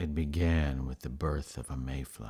It began with the birth of a mayfly.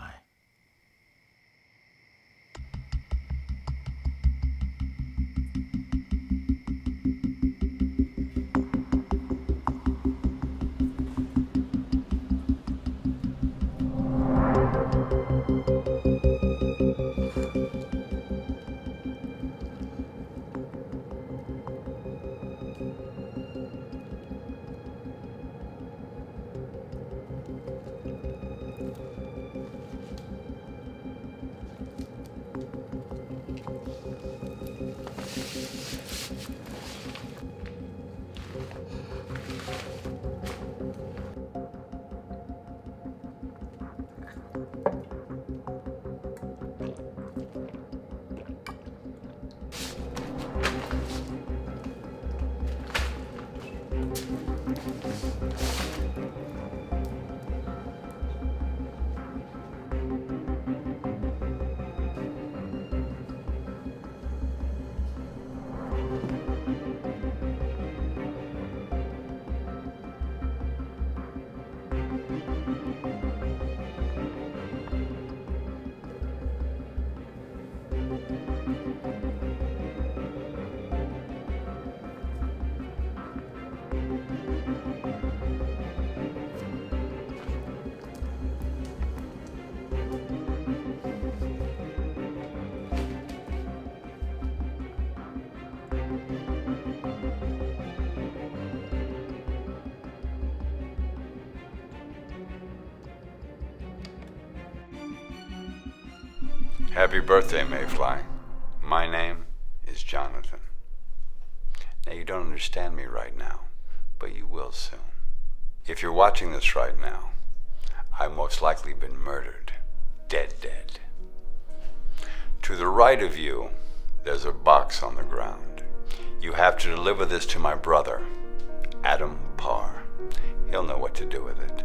Happy birthday, Mayfly. My name is Jonathan. Now, you don't understand me right now, but you will soon. If you're watching this right now, I've most likely been murdered. Dead. To the right of you, there's a box on the ground. You have to deliver this to my brother, Adam Parr. He'll know what to do with it.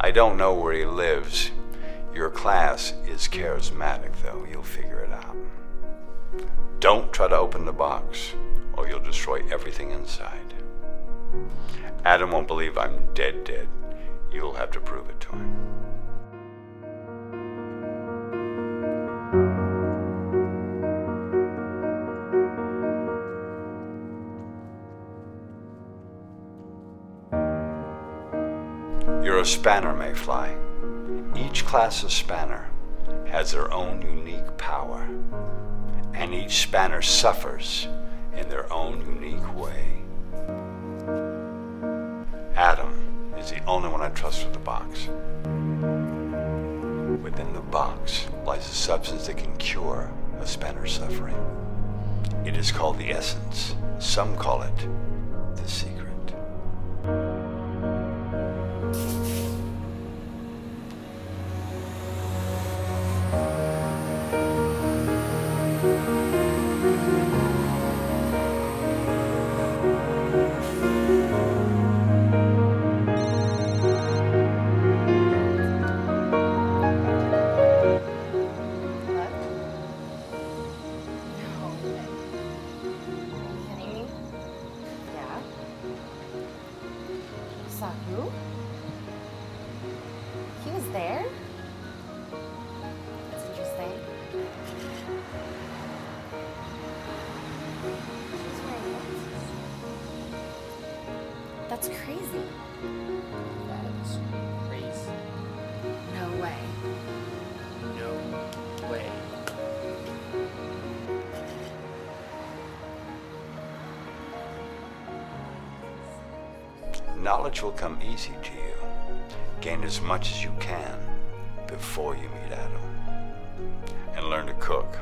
I don't know where he lives. Your class is charismatic, though. You'll figure it out. Don't try to open the box, or you'll destroy everything inside. Adam won't believe I'm dead. You'll have to prove it to him. You're a spanner, Mayfly. Each class of spanner has their own unique power, and each spanner suffers in their own unique way. Adam is the only one I trust with the box. Within the box lies a substance that can cure a spanner's suffering. It is called the essence. Some call it the secret. That's crazy. No way. Knowledge will come easy to you. Gain as much as you can before you meet Adam. And learn to cook.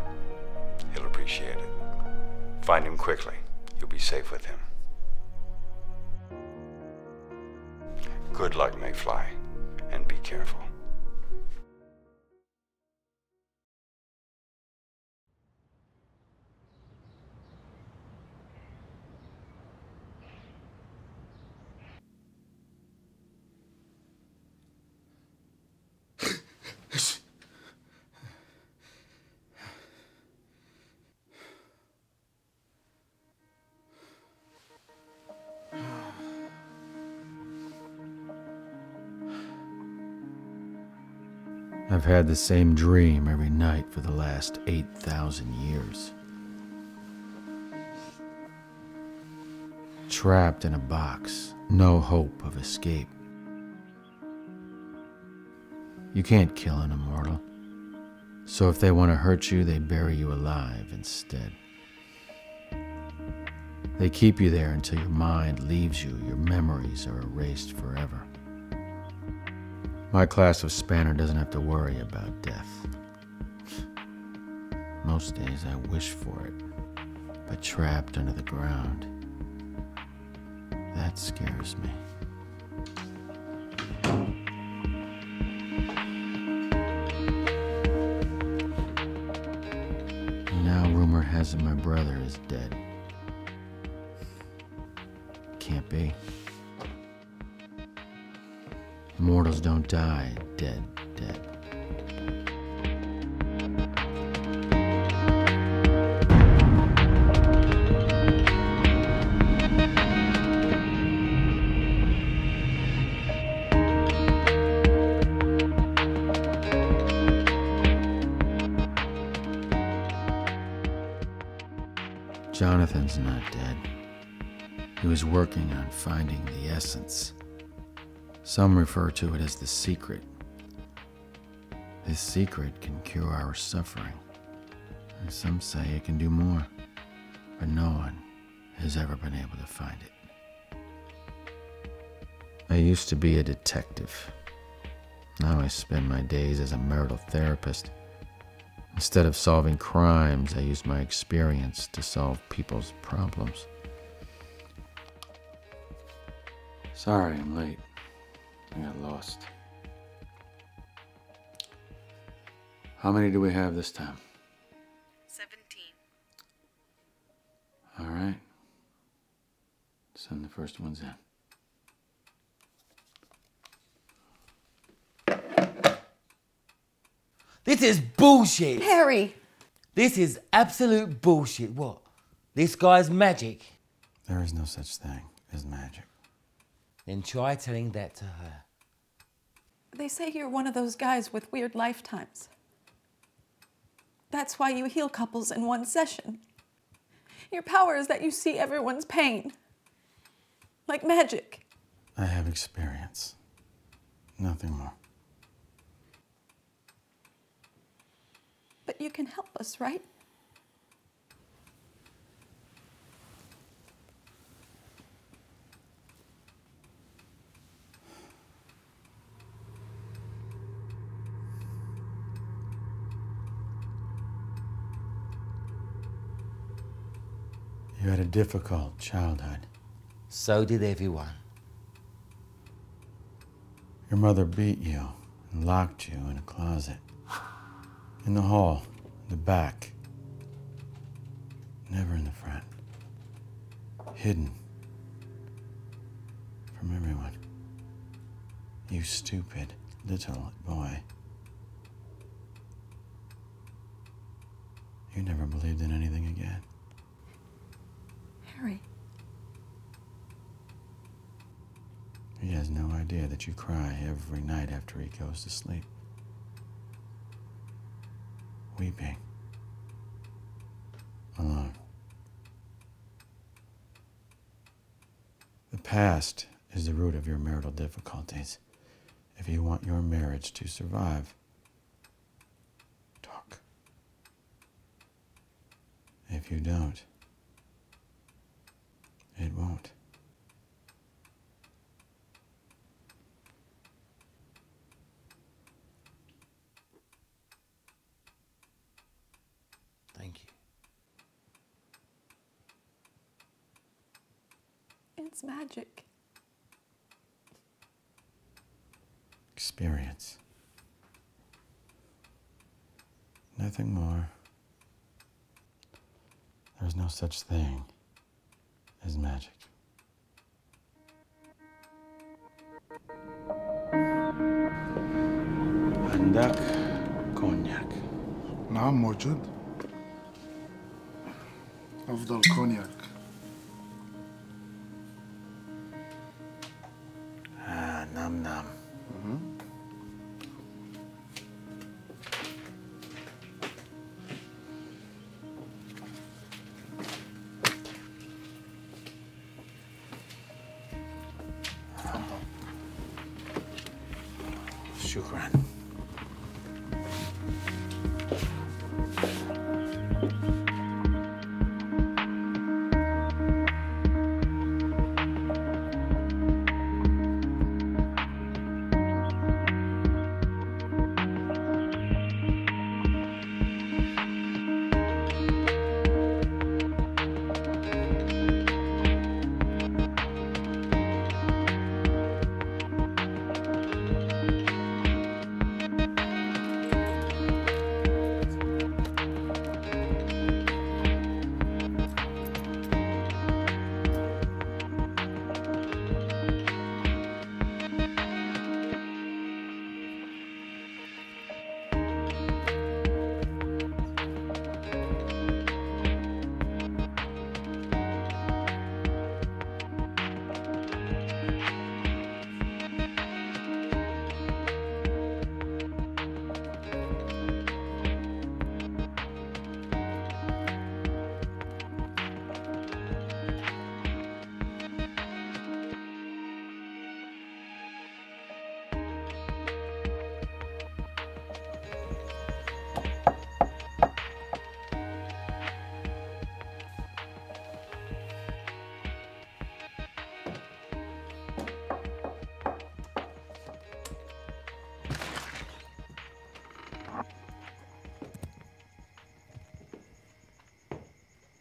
He'll appreciate it. Find him quickly. You'll be safe with him. Good luck, Mayfly, and be careful. I've had the same dream every night for the last 8,000 years. Trapped in a box, no hope of escape. You can't kill an immortal, so if they want to hurt you, they bury you alive instead. They keep you there until your mind leaves you, your memories are erased forever. My class of Spanner doesn't have to worry about death. Most days I wish for it, but trapped under the ground, that scares me. Now rumor has it my brother is dead. Can't be. Mortals don't die dead. Jonathan's not dead. He was working on finding the essence. Some refer to it as the secret. This secret can cure our suffering, and some say it can do more, but no one has ever been able to find it. I used to be a detective. Now I spend my days as a marital therapist. Instead of solving crimes, I use my experience to solve people's problems. Sorry I'm late. I got lost. How many do we have this time? 17. All right. Send the first ones in. This is bullshit! Harry! This is absolute bullshit. What? This guy's magic? There is no such thing as magic. Then try telling that to her. They say you're one of those guys with weird lifetimes. That's why you heal couples in one session. Your power is that you see everyone's pain. Like magic. I have experience. Nothing more. But you can help us, right? You had a difficult childhood. So did everyone. Your mother beat you and locked you in a closet. In the hall, in the back, never in the front. Hidden from everyone. You stupid little boy. You never believed in anything again. Harry. He has no idea that you cry every night after he goes to sleep. Weeping. Alone. The past is the root of your marital difficulties. If you want your marriage to survive, talk. If you don't, it won't. It's magic. Experience. Nothing more. There's no such thing as magic. عندك كونياك. نعم موجود. أفضل كونياك. Shukran.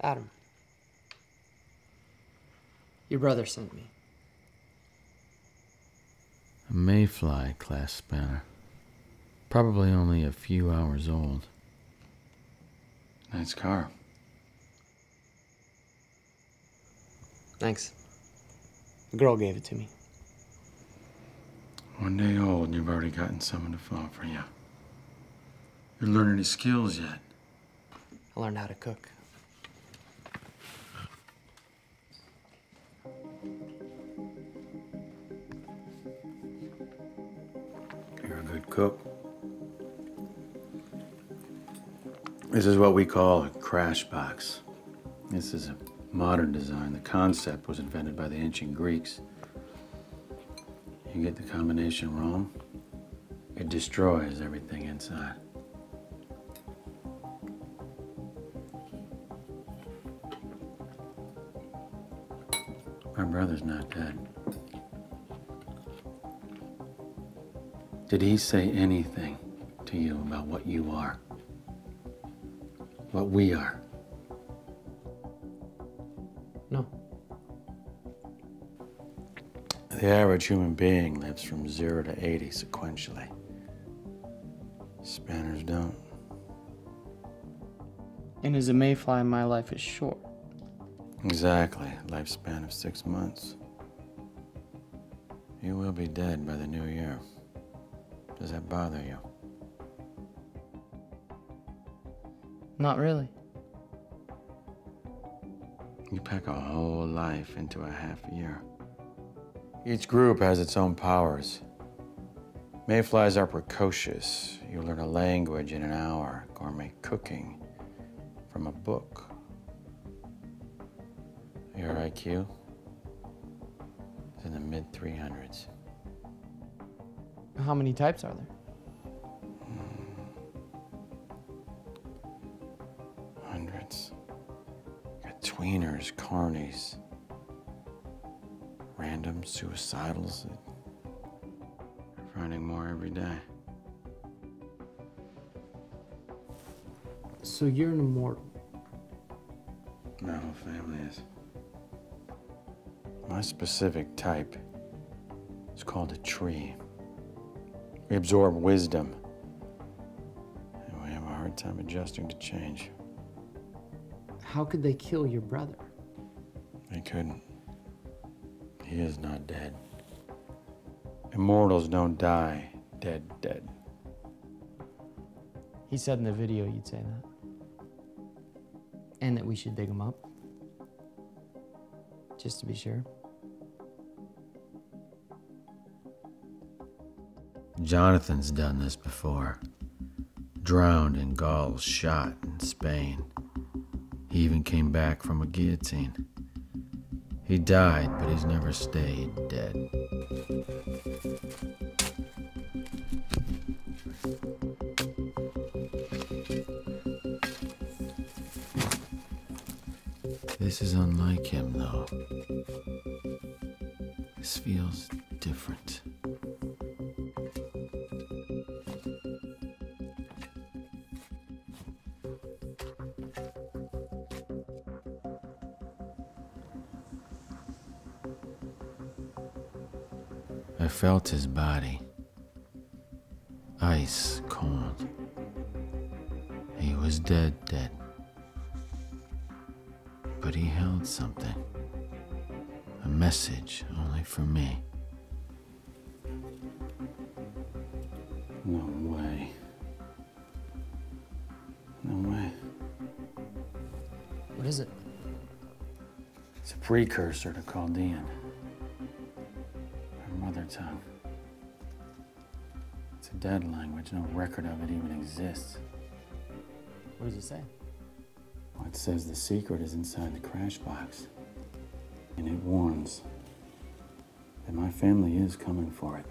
Adam, your brother sent me. A Mayfly class spanner. Probably only a few hours old. Nice car. Thanks. The girl gave it to me. 1 day old, you've already gotten someone to fall for you. You're learning his skills yet. I learned how to cook. Cook. This is what we call a crash box. This is a modern design. The concept was invented by the ancient Greeks. You get the combination wrong, it destroys everything inside. My brother's not dead. Did he say anything to you about what you are? What we are? No. The average human being lives from 0 to 80 sequentially. Spanners don't. And as a Mayfly, my life is short. Exactly, lifespan of 6 months. You will be dead by the new year. Does that bother you? Not really. You pack a whole life into a half year. Each group has its own powers. Mayflies are precocious. You learn a language in an hour, gourmet cooking from a book. Your IQ is in the mid-300s. How many types are there? Hundreds. Got tweeners, carnies, random suicidals. We're finding more every day. So you're an immortal? My whole family is. My specific type is called a tree. We absorb wisdom, and we have a hard time adjusting to change. How could they kill your brother? They couldn't. He is not dead. Immortals don't die dead. He said in the video you'd say that. And that we should dig him up. Just to be sure. Jonathan's done this before. Drowned in Gaul, shot in Spain. He even came back from a guillotine. He died, but he's never stayed dead. This is unlike him, though. This feels different. I felt his body. Ice cold. He was dead. But he held something. A message only for me. No way. What is it? It's a precursor to Caldean. Her mother tongue. It's a dead language. No record of it even exists. What does it say? Well, it says the secret is inside the crash box. And it warns that my family is coming for it.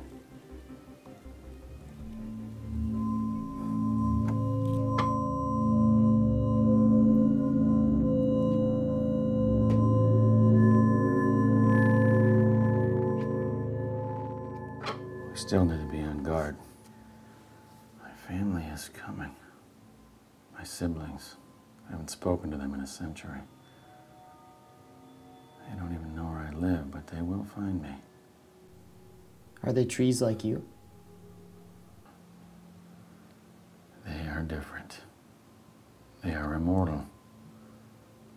We still need to be on guard. My family is coming. My siblings. I haven't spoken to them in a century. They don't even know where I live, but they will find me. Are they trees like you? They are different. They are immortal,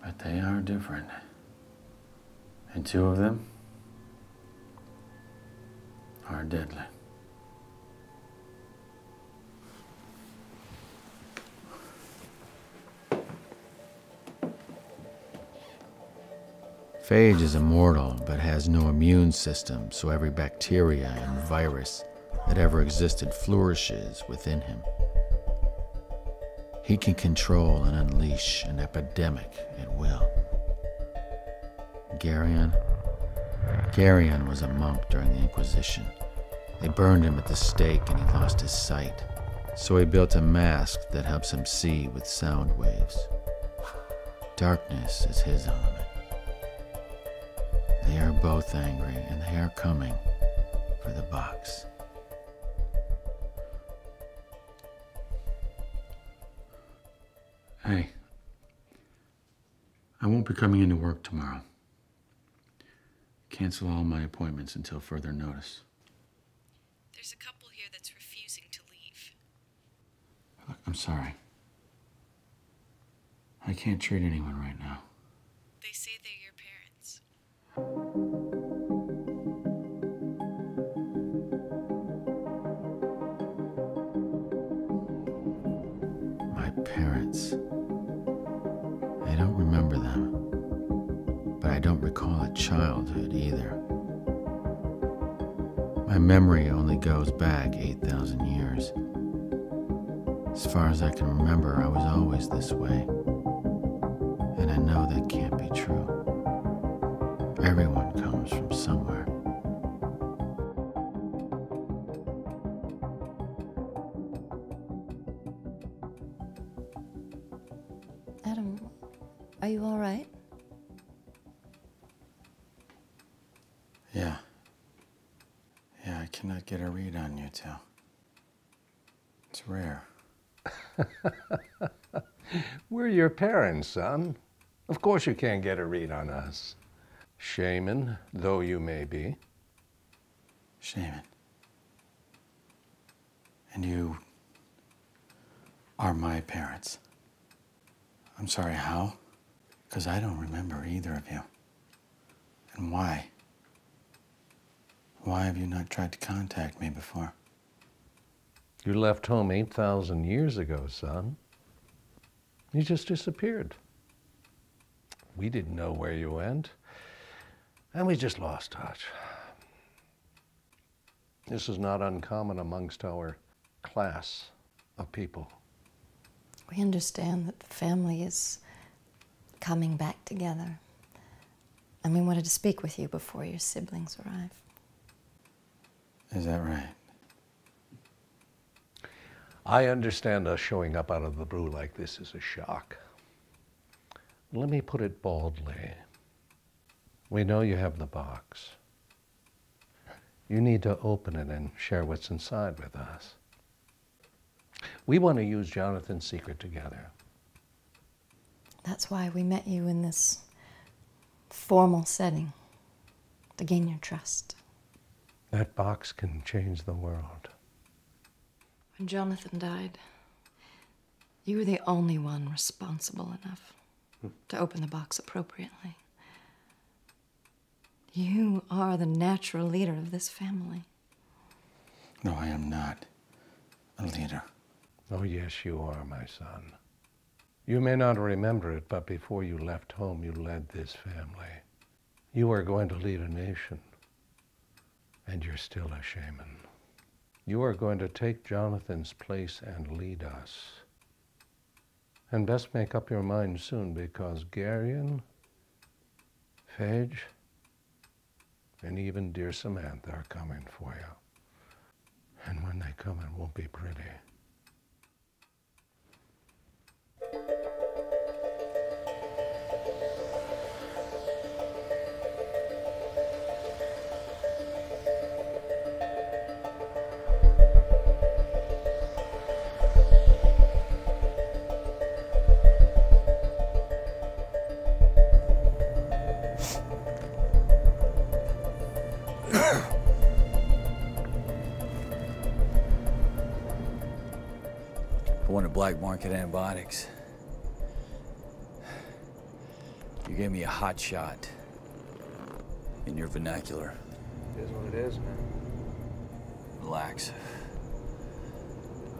but they are different. And two of them are deadly. Phage is immortal, but has no immune system, so every bacteria and virus that ever existed flourishes within him. He can control and unleash an epidemic at will. Garion was a monk during the Inquisition. They burned him at the stake and he lost his sight, so he built a mask that helps him see with sound waves. Darkness is his element. They are both angry, and they are coming for the box. Hey, I won't be coming into work tomorrow. Cancel all my appointments until further notice. There's a couple here that's refusing to leave. Look, I'm sorry. I can't treat anyone right now. They say they're your parents. My parents. I don't remember them, but I don't recall a childhood either. My memory only goes back 8,000 years. As far as I can remember, I was always this way, and I know that can't be true. Everyone comes from somewhere. Adam, are you all right? Yeah, I cannot get a read on you two. It's rare. We're your parents, son. Of course you can't get a read on us. Shaman, though you may be. Shaman. And you are my parents. I'm sorry, how? Because I don't remember either of you. And why? Why have you not tried to contact me before? You left home 8,000 years ago, son. You just disappeared. We didn't know where you went. And we just lost touch. This is not uncommon amongst our class of people. We understand that the family is coming back together. And we wanted to speak with you before your siblings arrive. Is that right? I understand us showing up out of the blue like this is a shock. Let me put it baldly. We know you have the box. You need to open it and share what's inside with us. We want to use Jonathan's secret together. That's why we met you in this formal setting, to gain your trust. That box can change the world. When Jonathan died, you were the only one responsible enough to open the box appropriately. You are the natural leader of this family. No, I am not a leader. Oh, yes, you are, my son. You may not remember it, but before you left home, you led this family. You are going to lead a nation, and you're still a shaman. You are going to take Jonathan's place and lead us. And best make up your mind soon, because Garion, Phage, and even dear Samantha are coming for you. And when they come, it won't be pretty. Black market antibiotics. You gave me a hot shot in your vernacular. It is what it is, man. Relax.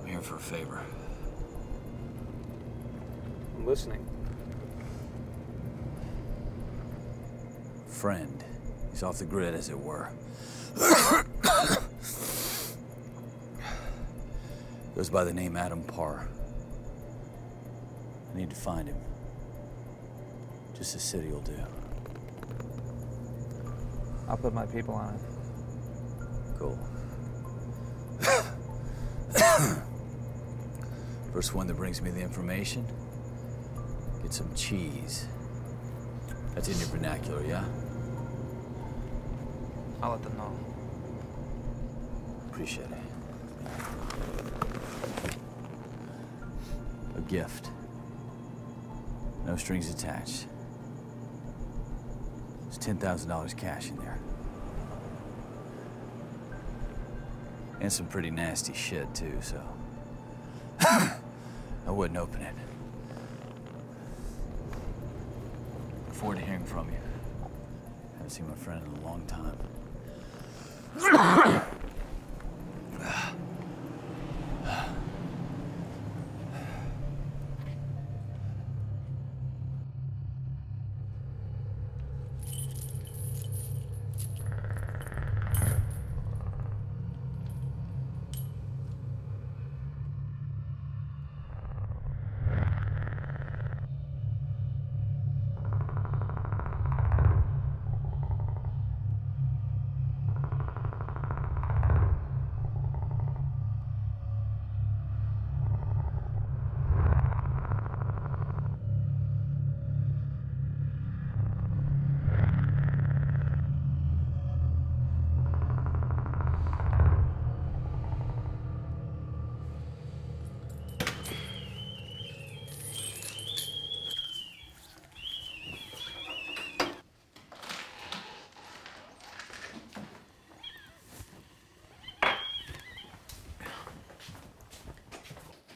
I'm here for a favor. I'm listening. Friend. He's off the grid, as it were. Goes by the name Adam Parr. I need to find him. Just the city will do. I'll put my people on it. Cool. First one that brings me the information, get some cheese. That's in your vernacular, yeah? I'll let them know. Appreciate it. A gift. No strings attached. There's $10,000 cash in there. And some pretty nasty shit, too, so... I wouldn't open it. Look forward to hearing from you. Haven't seen my friend in a long time.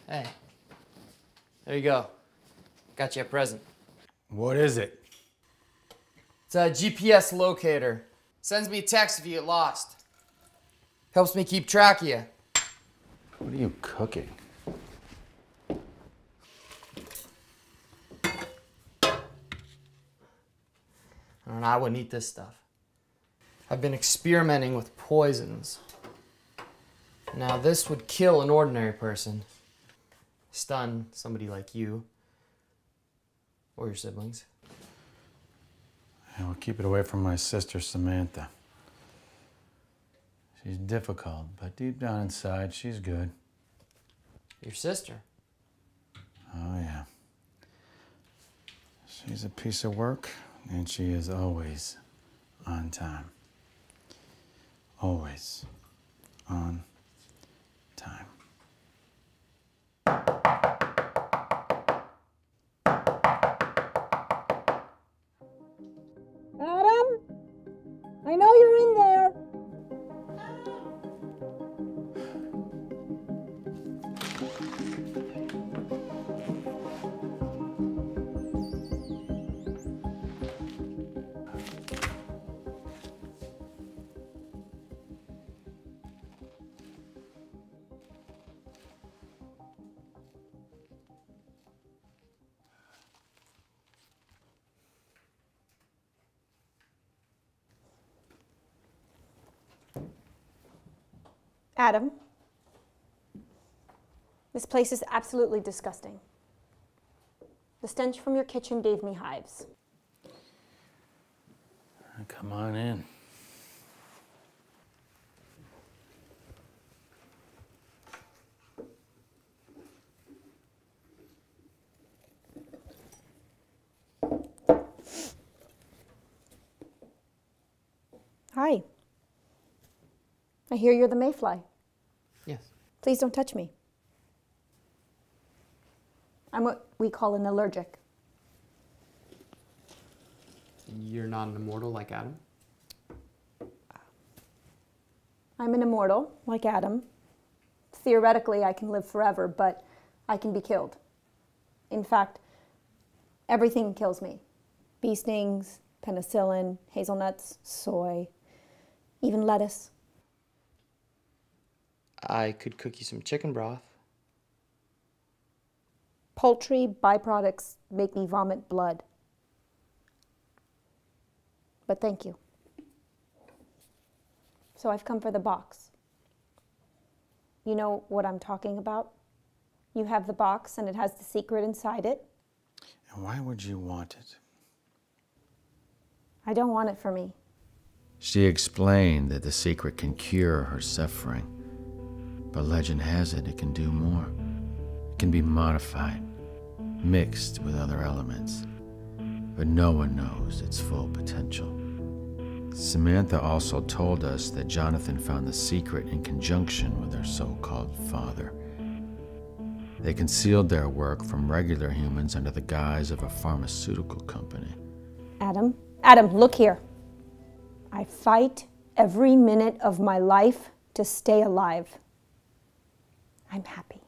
Hey, there you go. Got you a present. What is it? It's a GPS locator. Sends me a text if you get lost. Helps me keep track of you. What are you cooking? I don't know, I wouldn't eat this stuff. I've been experimenting with poisons. Now this would kill an ordinary person. Stun somebody like you or your siblings. I will keep it away from my sister Samantha. She's difficult, but deep down inside, she's good. Your sister? Oh, yeah. She She's a piece of work, and she is always on time. Always on time. Adam, I know you're in there. Adam, this place is absolutely disgusting. The stench from your kitchen gave me hives. Come on in. Hi. I hear you're the Mayfly. Yes. Please don't touch me. I'm what we call an allergic. You're not an immortal like Adam? I'm an immortal like Adam. Theoretically, I can live forever, but I can be killed. In fact, everything kills me. Bee stings, penicillin, hazelnuts, soy, even lettuce. I could cook you some chicken broth. Poultry byproducts make me vomit blood. But thank you. So I've come for the box. You know what I'm talking about? You have the box and it has the secret inside it. And why would you want it? I don't want it for me. She explained that the secret can cure her suffering. But legend has it, it can do more. It can be modified, mixed with other elements. But no one knows its full potential. Samantha also told us that Jonathan found the secret in conjunction with her so-called father. They concealed their work from regular humans under the guise of a pharmaceutical company. Adam, Adam, look here. I fight every minute of my life to stay alive. I'm happy.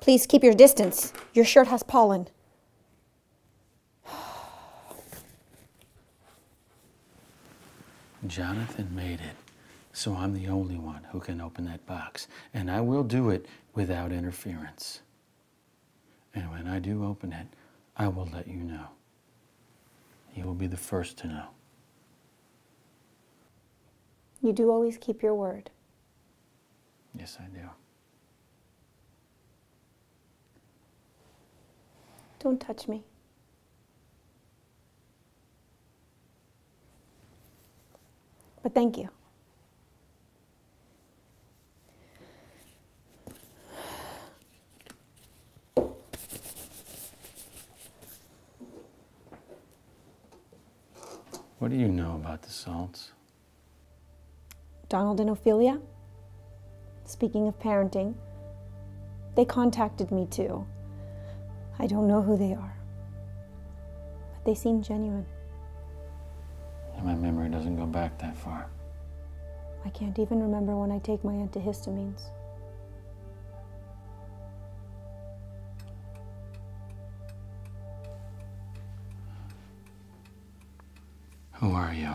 Please keep your distance. Your shirt has pollen. Jonathan made it, so I'm the only one who can open that box, and I will do it without interference. And when I do open it, I will let you know. You will be the first to know. You do always keep your word. Yes, I do. Don't touch me. But thank you. What do you know about the salts? Donald and Ophelia, speaking of parenting, they contacted me too. I don't know who they are, but they seem genuine. And my memory doesn't go back that far. I can't even remember when I take my antihistamines. Who are you?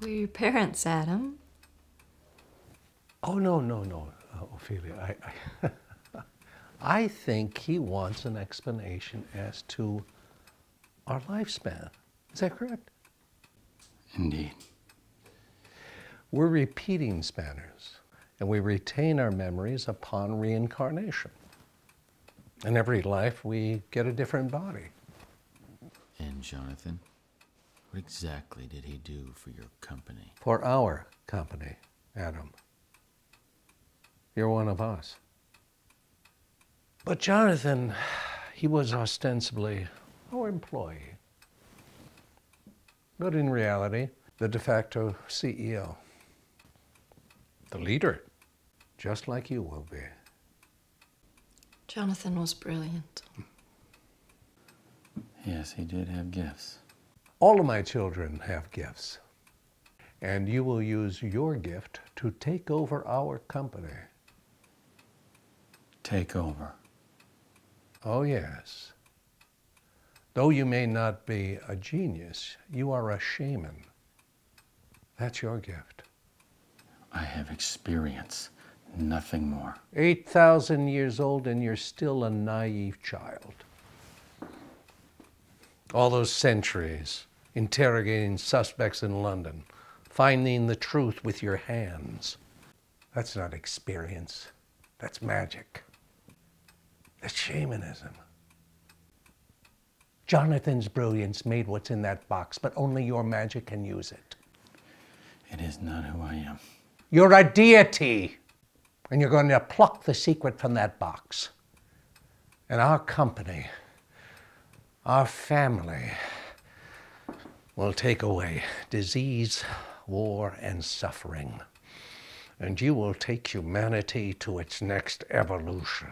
Were your parents, Adam? Oh, no, Ophelia. I think he wants an explanation as to our lifespan. Is that correct? Indeed. We're repeating spanners, and we retain our memories upon reincarnation. In every life, we get a different body. And Jonathan? What exactly did he do for your company? For our company, Adam. You're one of us. But Jonathan, he was ostensibly our employee, but in reality, the de facto CEO. The leader. Just like you will be. Jonathan was brilliant. Yes, he did have gifts. All of my children have gifts. And you will use your gift to take over our company. Take over? Oh, yes. Though you may not be a genius, you are a shaman. That's your gift. I have experience, nothing more. 8,000 years old and you're still a naive child. All those centuries, interrogating suspects in London, finding the truth with your hands. That's not experience. That's magic. That's shamanism. Jonathan's brilliance made what's in that box, but only your magic can use it. It is not who I am. You're a deity, and you're going to pluck the secret from that box. And our company, our family, will take away disease, war, and suffering. And you will take humanity to its next evolution.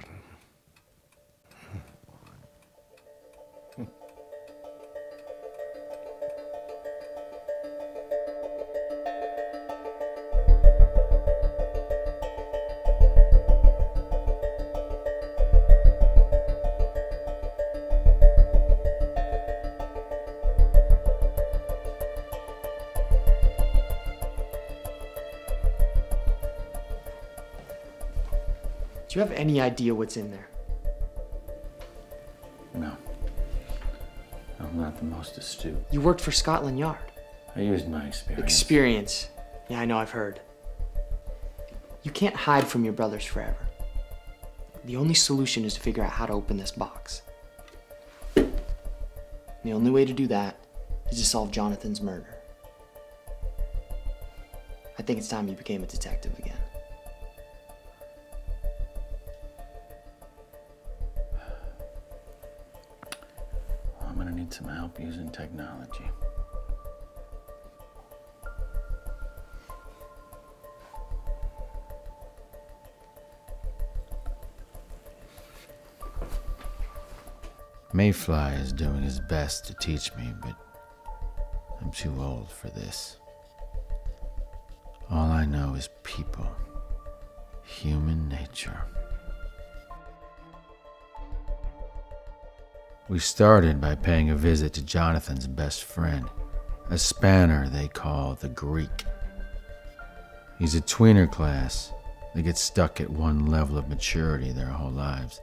Do you have any idea what's in there? No. I'm not the most astute. You worked for Scotland Yard. I used my experience. Experience? Yeah, I know, I've heard. You can't hide from your brothers forever. The only solution is to figure out how to open this box. The only way to do that is to solve Jonathan's murder. I think it's time you became a detective again. Some help using technology. Mayfly is doing his best to teach me, but I'm too old for this. All I know is people, human nature. We started by paying a visit to Jonathan's best friend, a spanner they call the Greek. He's a tweener class. They get stuck at one level of maturity their whole lives.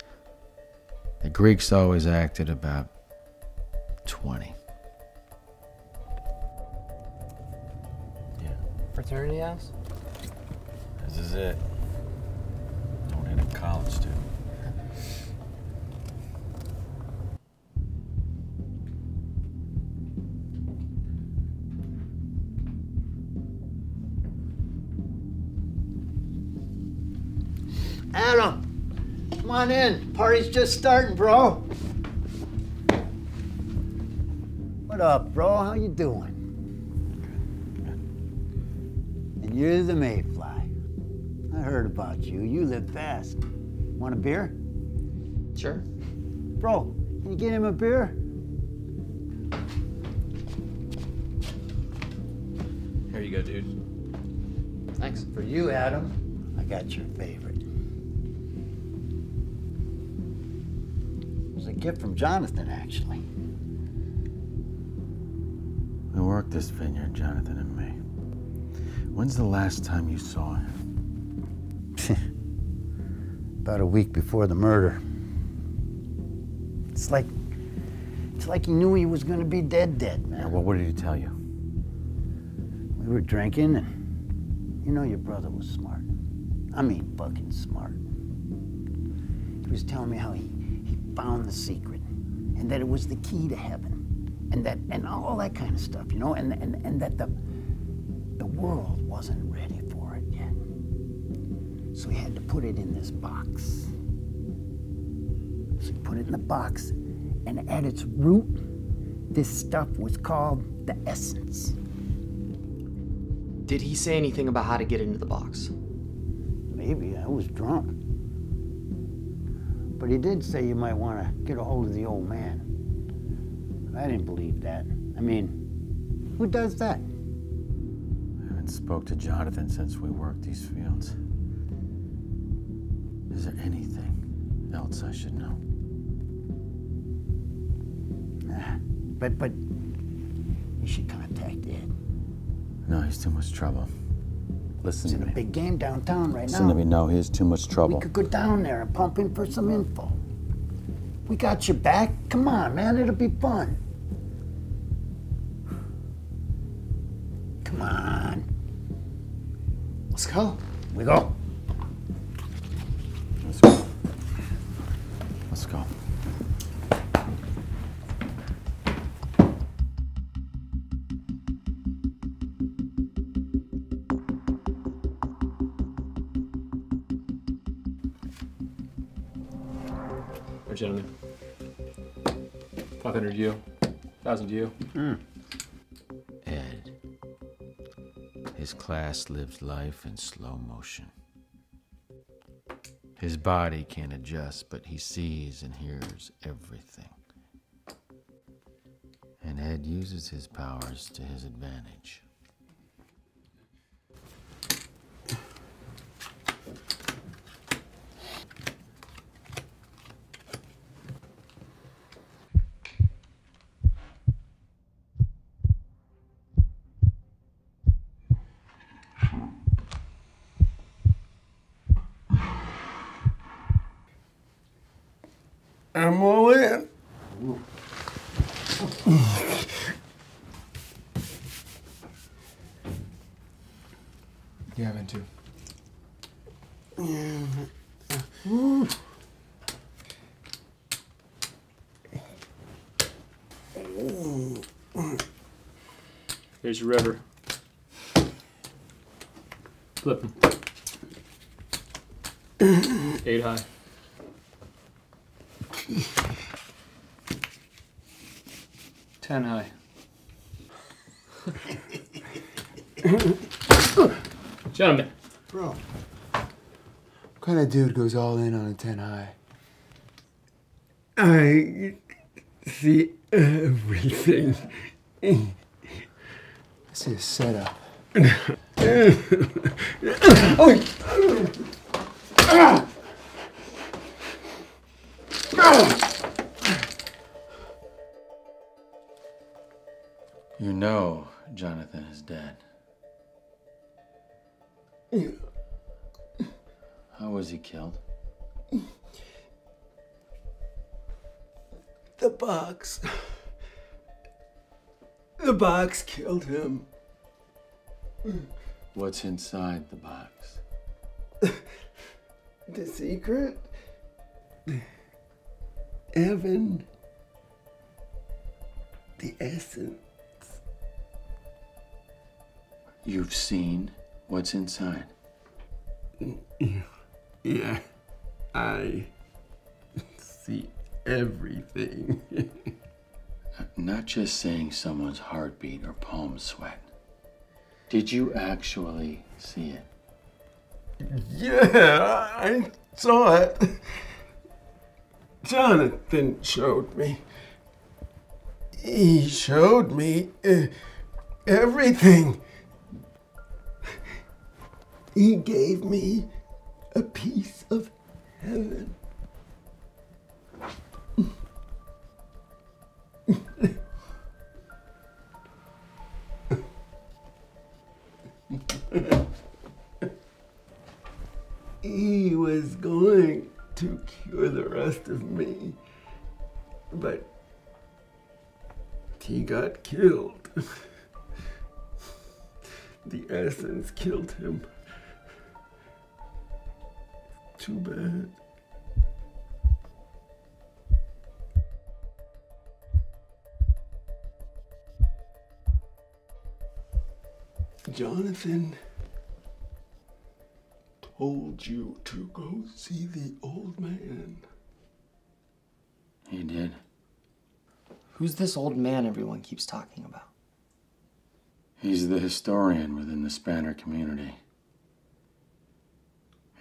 The Greeks always acted about 20. Yeah. Fraternity house? This is it. Don't hit a college student. Adam, come on in. Party's just starting, bro. What up, bro? How you doing? And you're the Mayfly. I heard about you. You live fast. Want a beer? Sure. Bro, can you get him a beer? Here you go, dude. Thanks. For you, Adam, I got your favorite. A gift from Jonathan, actually. We worked this vineyard, Jonathan and me. When's the last time you saw him? About a week before the murder. It's like he knew he was gonna be dead, man. Yeah, well, what did he tell you? We were drinking, and you know your brother was smart. I mean, fucking smart. He was telling me how he found the secret, and that it was the key to heaven, and that, and all that kind of stuff, you know, and that the world wasn't ready for it yet. So he had to put it in this box. She put it in the box, and at its root, this stuff was called the essence. Did he say anything about how to get into the box? Maybe. I was drunk. But he did say you might want to get a hold of the old man. I didn't believe that. I mean, who does that? I haven't spoke to Jonathan since we worked these fields. Is there anything else I should know? But you should contact Ed. No, he's too much trouble. Listen to me. It's in a big game downtown right now. Listen to me, no, he is too much trouble. We could go down there and pump in for some info. We got your back. Come on, man, it'll be fun. Come on. Let's go. We go. Let's go. Let's go. Gentlemen, 500 to you, 1,000 to you. Ed, his class lives life in slow motion. His body can't adjust, but he sees and hears everything. And Ed uses his powers to his advantage. I'm all in. Yeah, I'm in too. Here's your river. Flip him. 8 high. Ten high. 10 high. Gentlemen. Bro, what kind of dude goes all in on a 10 high? I see everything. I see a setup. Oh. Ah. You know Jonathan is dead. How was he killed? The box. The box killed him. What's inside the box? The secret? Heaven, the essence. You've seen what's inside? Yeah, I see everything. Not just seeing someone's heartbeat or palm sweat. Did you actually see it? Yeah, I saw it. Jonathan showed me. He showed me everything. He gave me a piece of heaven. He was going to cure the rest of me, but he got killed. The essence killed him. Too bad. Jonathan told you to go see the old man. He did. Who's this old man everyone keeps talking about? He's the historian within the Spanner community.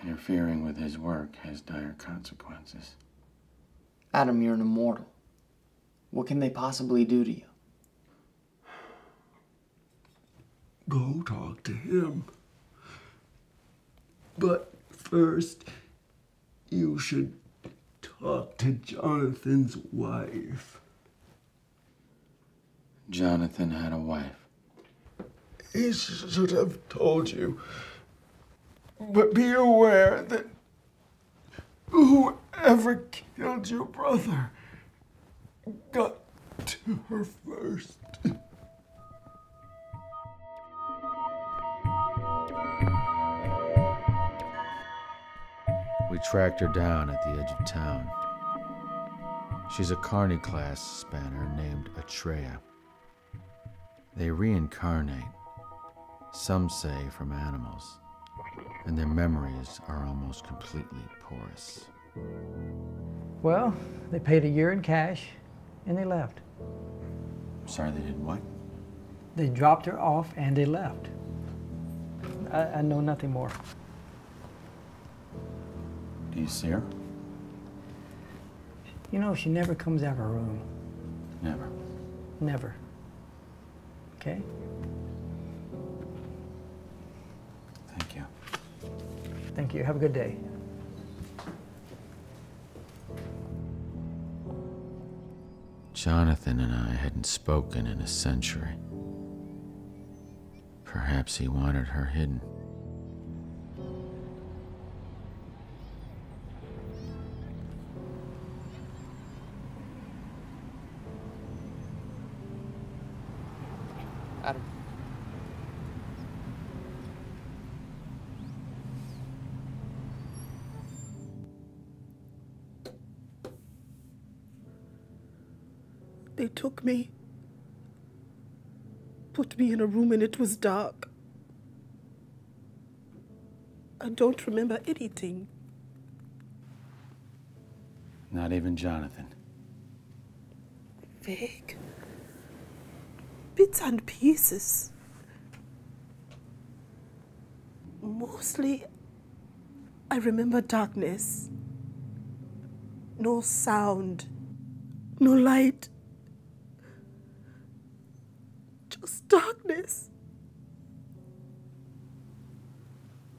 Interfering with his work has dire consequences. Adam, you're an immortal. What can they possibly do to you? Go talk to him. But first, you should talk to Jonathan's wife. Jonathan had a wife. He should have told you. But be aware that whoever killed your brother got to her first. We tracked her down at the edge of town. She's a Carney class spanner named Atreya. They reincarnate, some say from animals, and their memories are almost completely porous. Well, they paid a year in cash, and they left. I'm sorry, they did what? They dropped her off and they left. I know nothing more. Do you see her? You know, she never comes out of her room. Never? Never. Okay? Thank you. Thank you. Have a good day. Jonathan and I hadn't spoken in a century. Perhaps he wanted her hidden. They took me, put me in a room, and it was dark. I don't remember anything. Not even Jonathan. Vague. Bits and pieces. Mostly, I remember darkness. No sound, no light. Darkness.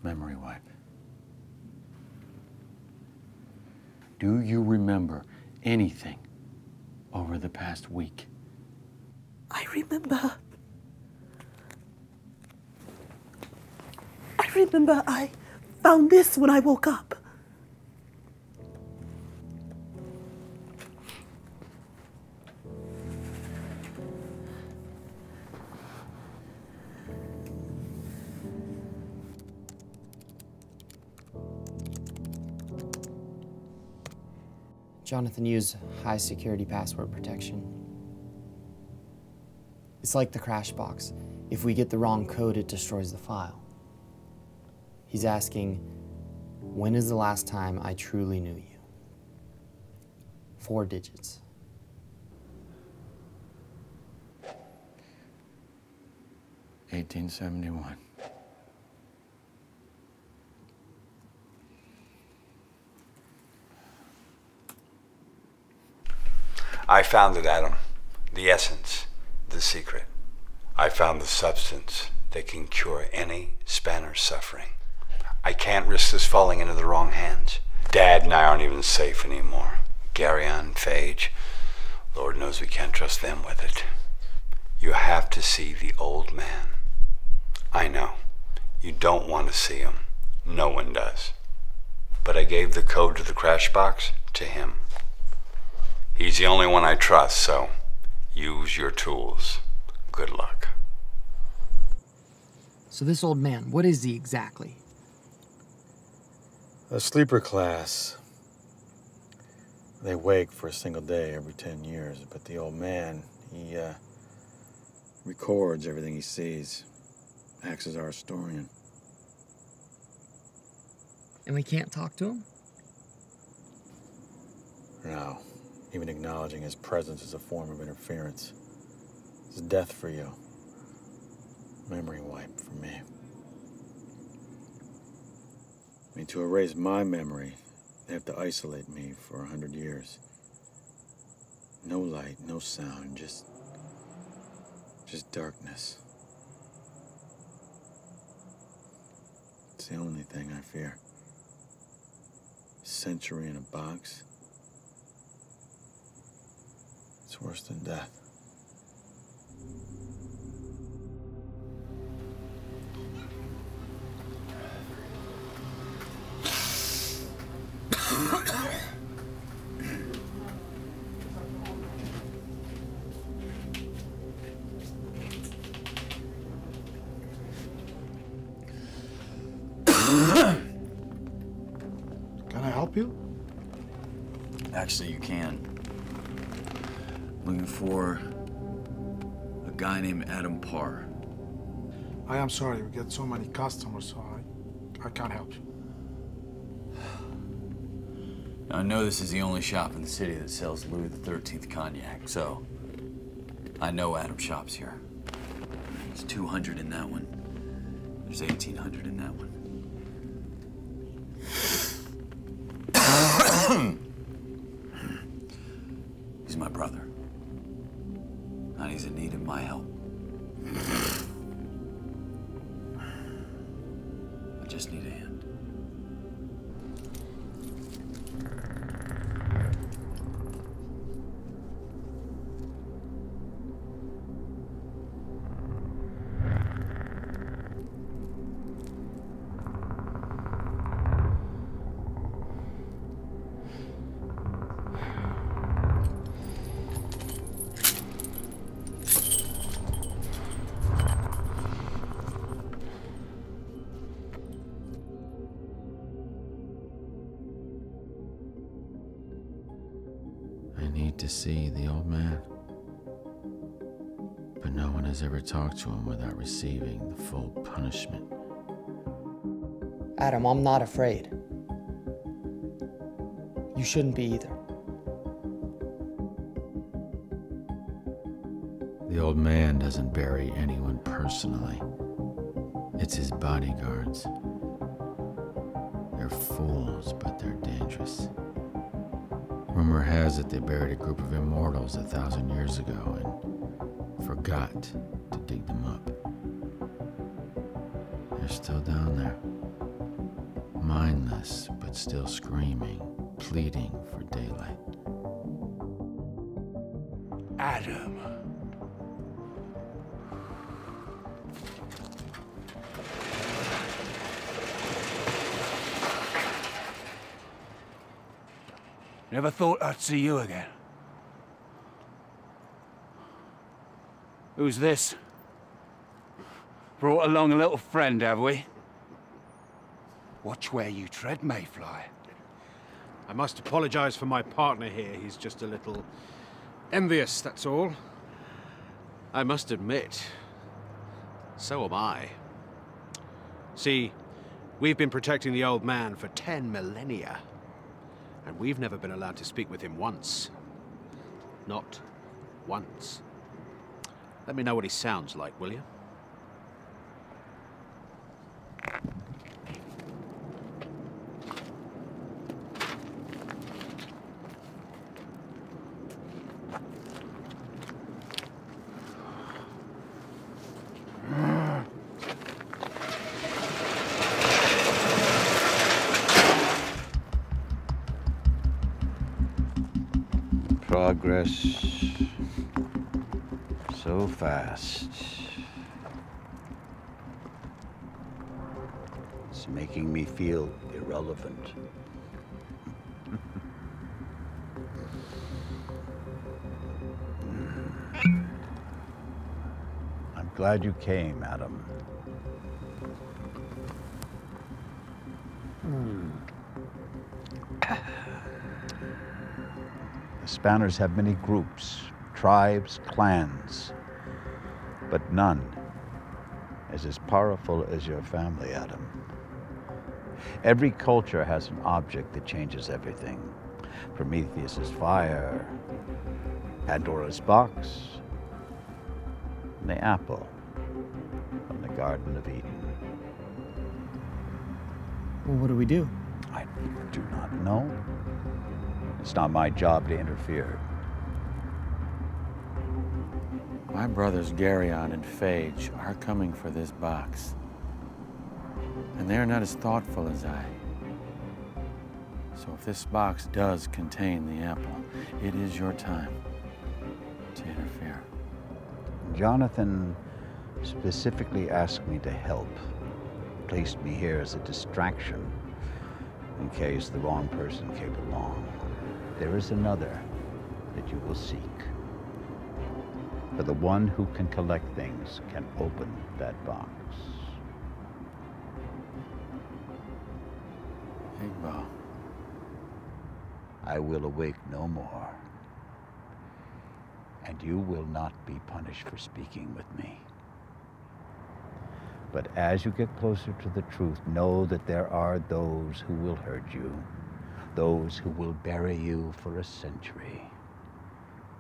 Memory wipe. Do you remember anything over the past week? I remember I found this when I woke up. Jonathan used high security password protection. It's like the crash box. If we get the wrong code, it destroys the file. He's asking, when is the last time I truly knew you? 4 digits. "1871. I founded Adam, the essence, the secret. I found the substance that can cure any spanner suffering. I can't risk this falling into the wrong hands. Dad and I aren't even safe anymore. Garion, Phage, Lord knows we can't trust them with it. You have to see the old man. I know, you don't want to see him. No one does. But I gave the code to the crash box to him. He's the only one I trust, so use your tools. Good luck. So this old man, what is he exactly? A sleeper class. They wake for a single day every 10 years, but the old man, he records everything he sees. Acts as our historian. And we can't talk to him? No. Even acknowledging his presence is a form of interference. It's death for you. Memory wipe for me. I mean, to erase my memory, they have to isolate me for 100 years. No light, no sound, just darkness. It's the only thing I fear. A century in a box. It's worse than death. Actually, you can. Looking for a guy named Adam Parr. I am sorry, we get so many customers, so I can't help you. Now, I know this is the only shop in the city that sells Louis XIII cognac, so I know Adam shops here. There's 200 in that one. There's 1,800 in that one. My brother. And he's in need of my help. I just need a hand. To see the old man, but no one has ever talked to him without receiving the full punishment. Adam, I'm not afraid. You shouldn't be either. The old man doesn't bury anyone personally. It's his bodyguards. They're fools, but they're dangerous. Rumor has it they buried a group of immortals 1,000 years ago and forgot to dig them up. They're still down there, mindless but still screaming, pleading for daylight. Adam. Never thought I'd see you again. Who's this? Brought along a little friend, have we? Watch where you tread, Mayfly. I must apologize for my partner here. He's just a little envious, that's all. I must admit, so am I. See, we've been protecting the old man for 10 millennia. And we've never been allowed to speak with him once. Not once. Let me know what he sounds like, will you? Progress so fast. It's making me feel irrelevant. I'm glad you came, Adam. Spanners have many groups, tribes, clans, but none is as powerful as your family, Adam. Every culture has an object that changes everything. Prometheus's fire, Pandora's box, and the apple from the Garden of Eden. Well, what do we do? I do not know. It's not my job to interfere. My brothers Garion and Phage are coming for this box. And they're not as thoughtful as I. So if this box does contain the apple, it is your time to interfere. Jonathan specifically asked me to help. Placed me here as a distraction in case the wrong person came along. There is another that you will seek. For the one who can collect things can open that box. Igbo. I will awake no more. And you will not be punished for speaking with me. But as you get closer to the truth, know that there are those who will hurt you, those who will bury you for a century,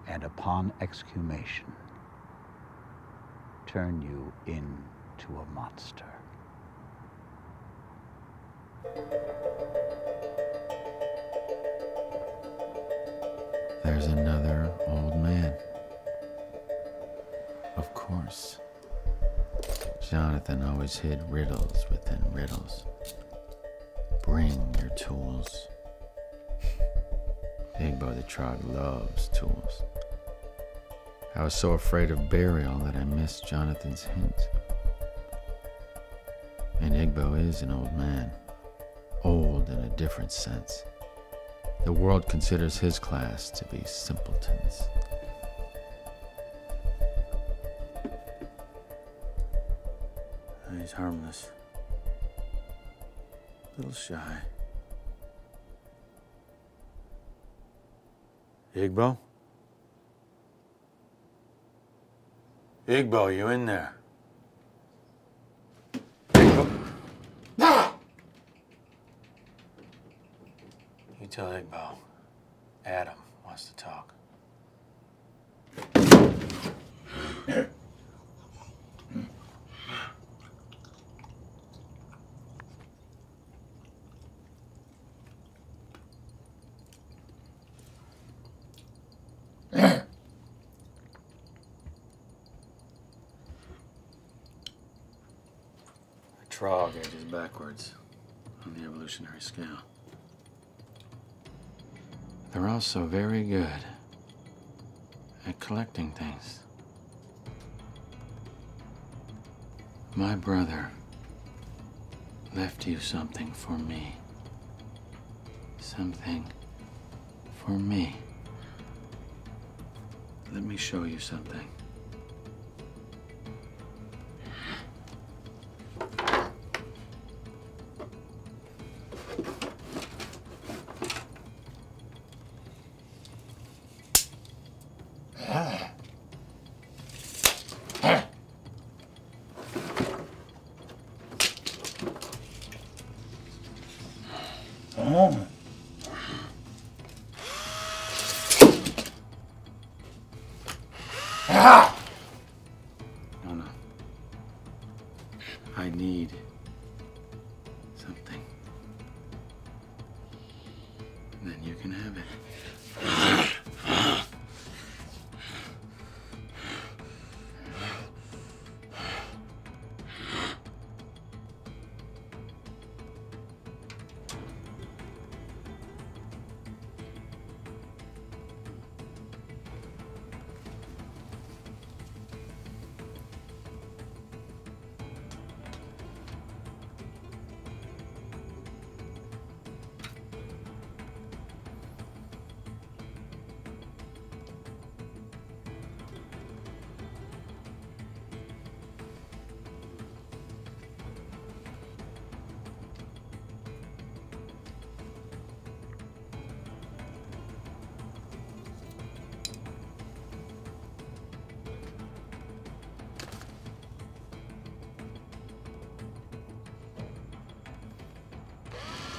and upon exhumation, turn you into a monster. There's another old man. Of course. Jonathan always hid riddles within riddles. Bring your tools. Igbo the Trog loves tools. I was so afraid of burial that I missed Jonathan's hint. And Igbo is an old man. Old in a different sense. The world considers his class to be simpletons. He's harmless. A little shy. Igbo? Igbo, you in there? Igbo? You tell Igbo, Adam wants to talk. Trog edges backwards on the evolutionary scale. They're also very good at collecting things. My brother left you something for me. Something for me. Let me show you something.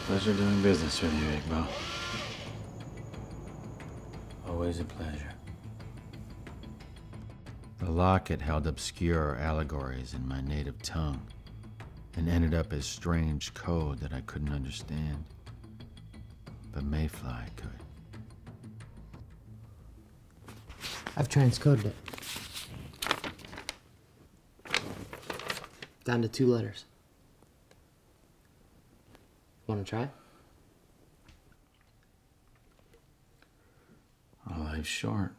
Pleasure doing business with you, Igbo. Always a pleasure. The locket held obscure allegories in my native tongue and ended up as strange code that I couldn't understand. But Mayfly could. I've transcoded it. Down to 2 letters. Want to try? Our life's short.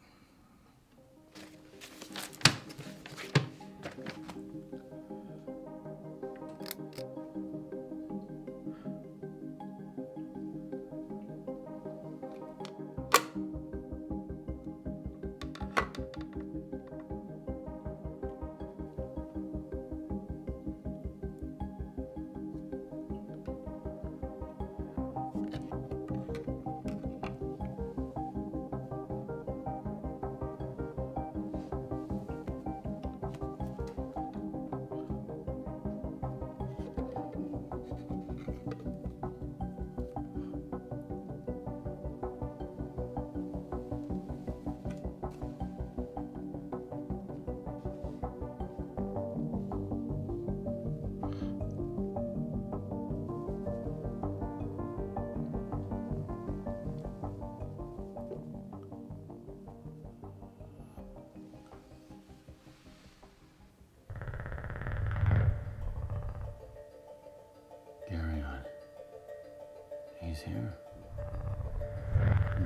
He's here.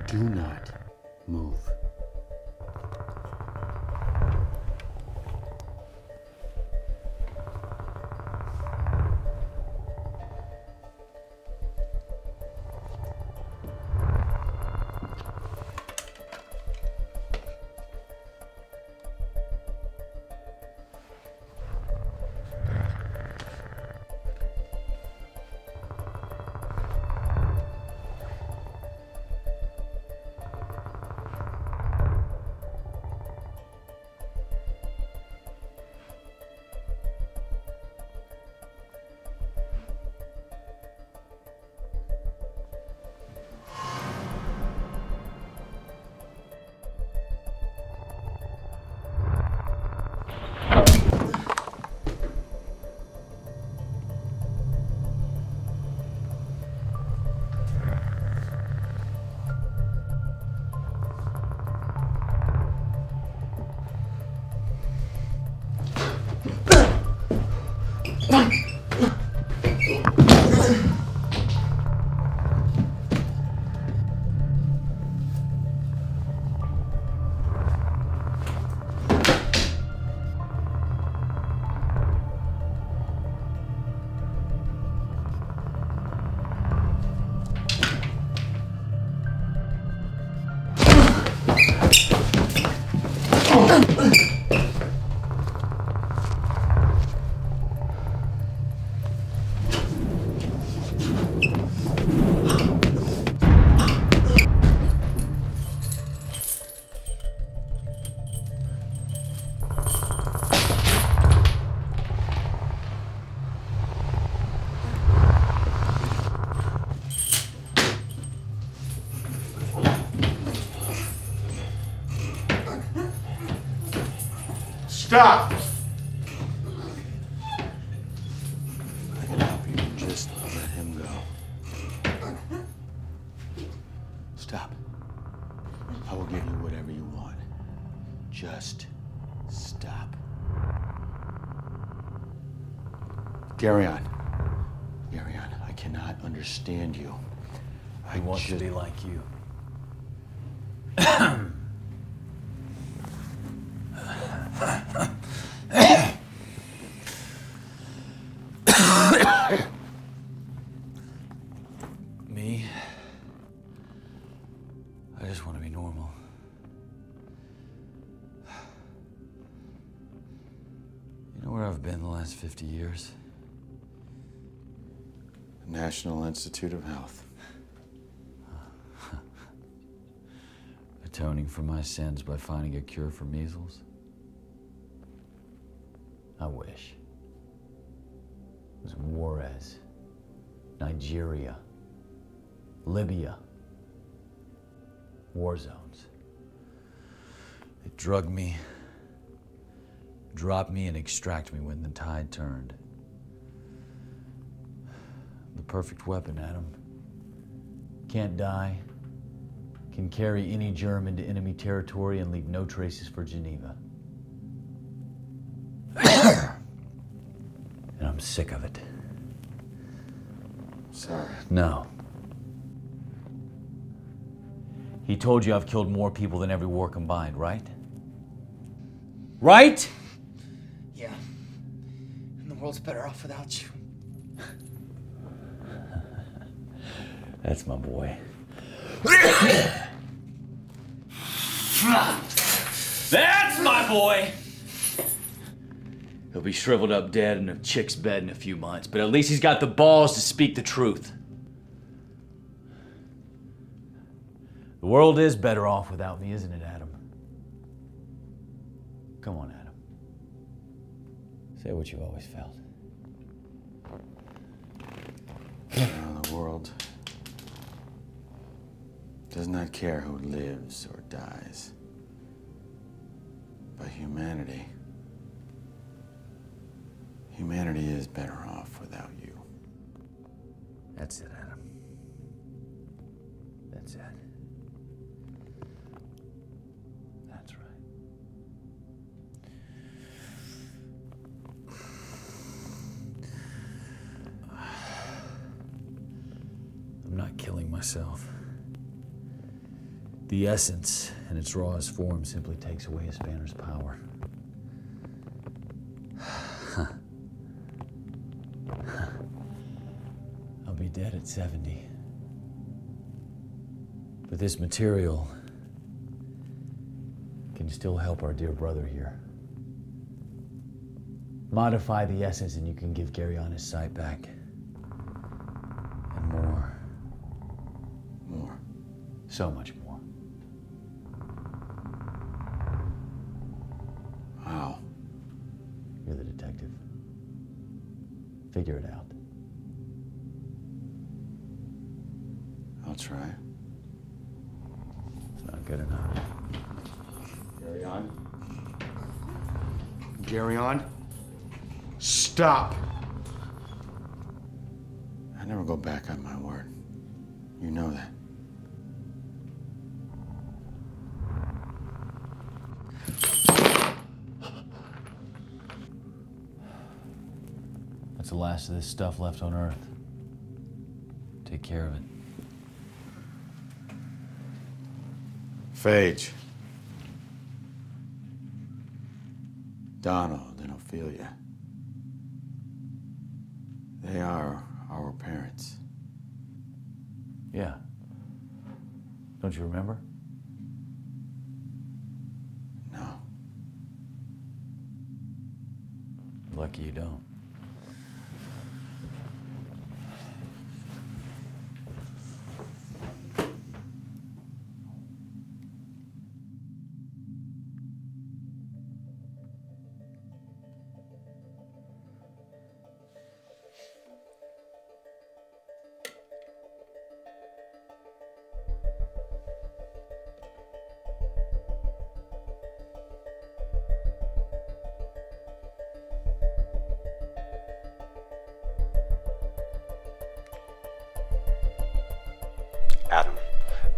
Do not move. Stop! I can help you. Just let him go. Stop. I will give you whatever you want. Just stop. Garion, I cannot understand you. I want to be like you. National Institute of Health. Atoning for my sins by finding a cure for measles? I wish. It was Juarez, Nigeria, Libya, war zones. drug me, drop me, and extract me when the tide turned. The perfect weapon, Adam. Can't die, can carry any germ into enemy territory and leave no traces for Geneva. And I'm sick of it. Sorry. No. He told you I've killed more people than every war combined, right? Right? Yeah. And the world's better off without you. That's my boy. That's my boy! He'll be shriveled up dead in a chick's bed in a few months, but at least he's got the balls to speak the truth. The world is better off without me, isn't it, Adam? Come on, Adam. Say what you've always felt. Oh, the world does not care who lives or dies, but humanity is better off without you. That's it, Adam. That's it. That's right. I'm not killing myself. The essence, in its rawest form, simply takes away a spanner's power. I'll be dead at 70. But this material can still help our dear brother here. Modify the essence and you can give Garion his sight back. And more. More. So much more. Figure it out. I'll try. It's not good enough. Garion? Garion? Stop! I never go back on my word. You know that. The last of this stuff left on Earth. Take care of it. Phage. Donald and Ophelia. They are our parents. Yeah. Don't you remember? No. Lucky you don't.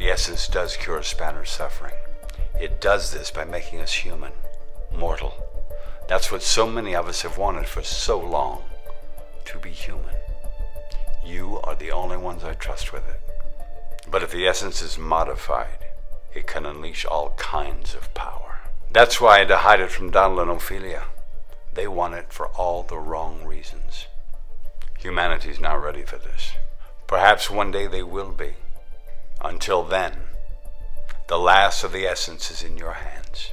Essence does cure Spanner's suffering. It does this by making us human, mortal. That's what so many of us have wanted for so long, to be human. You are the only ones I trust with it. But if the essence is modified, it can unleash all kinds of power. That's why I had to hide it from Donald and Ophelia. They want it for all the wrong reasons. Humanity's not ready for this. Perhaps one day they will be. Until then, the last of the essence is in your hands.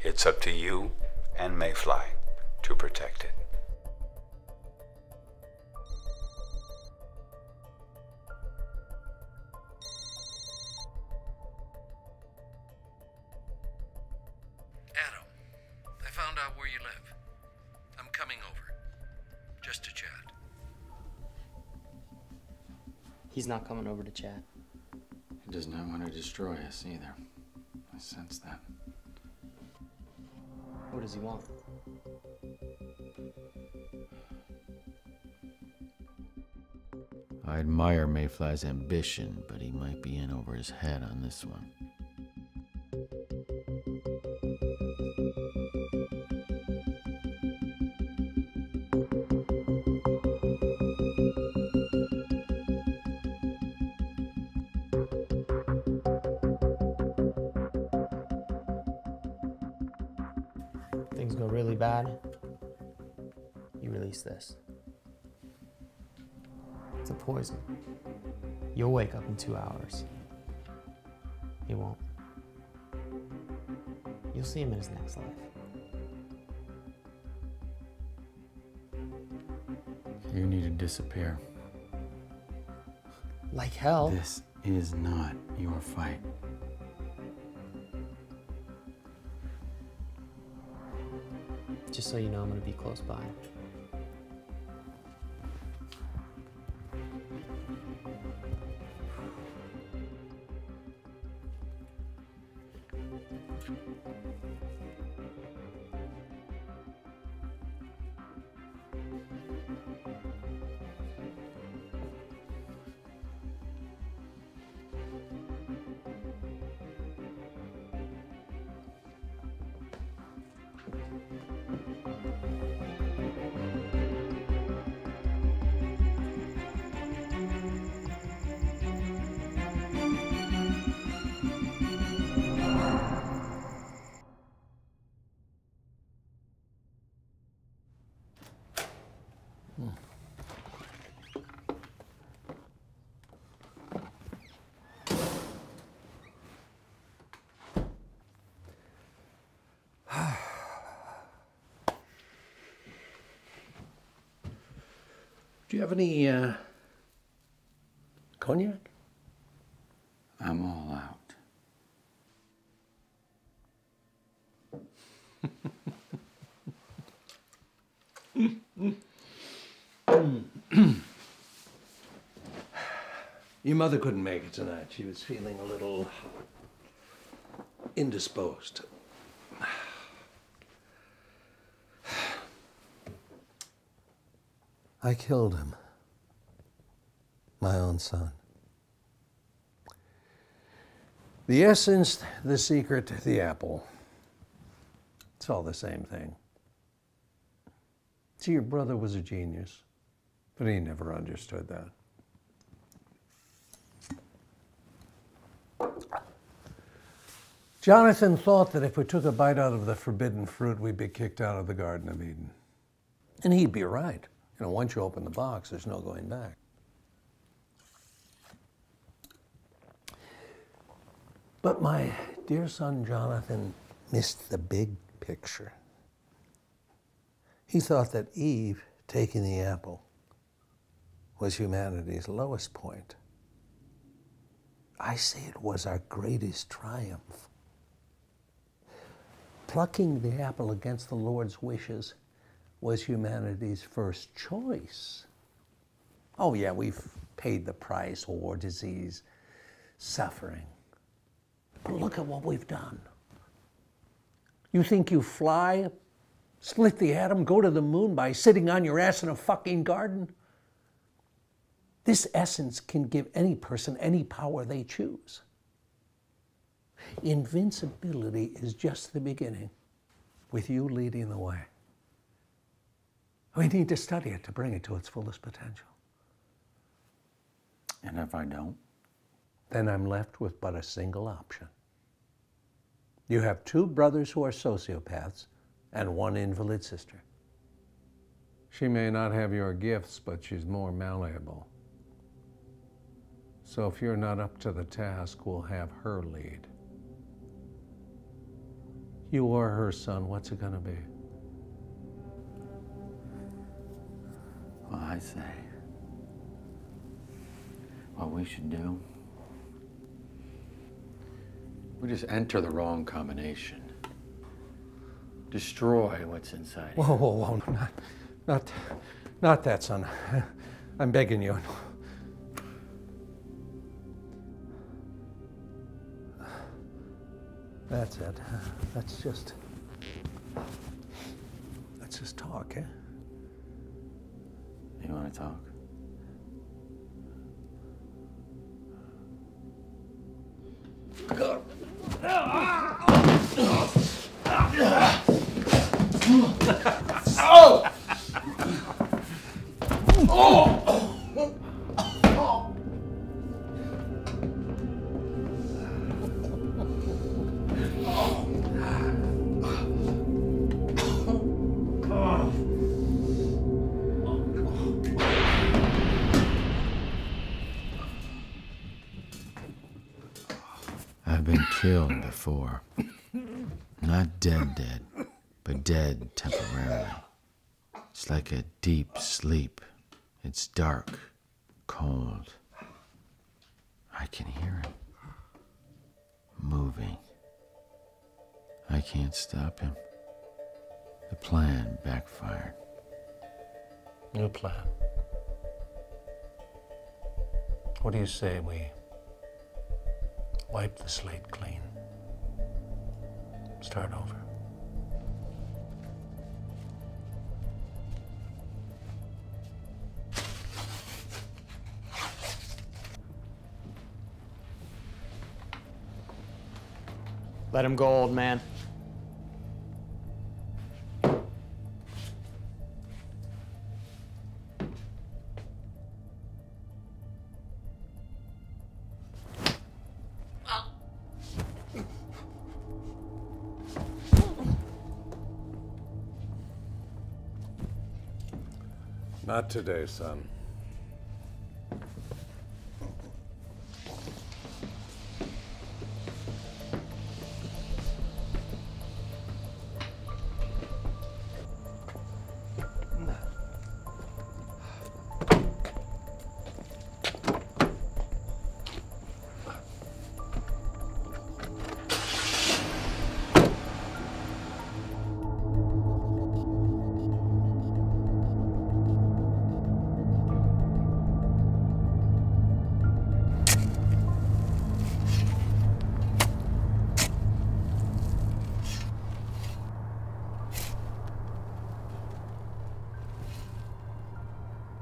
It's up to you and Mayfly to protect it. Adam, I found out where you live. I'm coming over, just to chat. He's not coming over to chat. He does not want to destroy us either. I sense that. What does he want? I admire Mayfly's ambition, but he might be in over his head on this one. Things go really bad, you release this. It's a poison. You'll wake up in 2 hours. He won't. You'll see him in his next life. You need to disappear. Like hell. This is not your fight. Just so you know, I'm gonna be close by. Do you have any cognac? I'm all out. Your mother couldn't make it tonight. She was feeling a little indisposed. I killed him, my own son. The essence, the secret, the apple. It's all the same thing. See, your brother was a genius, but he never understood that. Jonathan thought that if we took a bite out of the forbidden fruit, we'd be kicked out of the Garden of Eden. And he'd be right. You know, once you open the box, there's no going back. But my dear son Jonathan missed the big picture. He thought that Eve taking the apple was humanity's lowest point. I say it was our greatest triumph. Plucking the apple against the Lord's wishes was humanity's first choice. Oh yeah, we've paid the price, war, disease, suffering. But look at what we've done. You think you fly, split the atom, go to the moon by sitting on your ass in a fucking garden? This essence can give any person any power they choose. Invincibility is just the beginning, with you leading the way. We need to study it to bring it to its fullest potential. And if I don't? Then I'm left with but a single option. You have 2 brothers who are sociopaths and 1 invalid sister. She may not have your gifts, but she's more malleable. So if you're not up to the task, we'll have her lead. You or her son, what's it gonna be? Well, I say, what we should do, we just enter the wrong combination. Destroy what's inside. Whoa, whoa, whoa, not that, son. I'm begging you. That's it. That's just... Let's just talk, eh? You want to talk? Oh! Oh! Oh! I've been killed before. Not dead, but dead temporarily. It's like a deep sleep. It's dark, cold. I can hear him moving. I can't stop him. The plan backfired. New plan. What do you say we wipe the slate clean? Start over. Let him go, old man. Not today, son.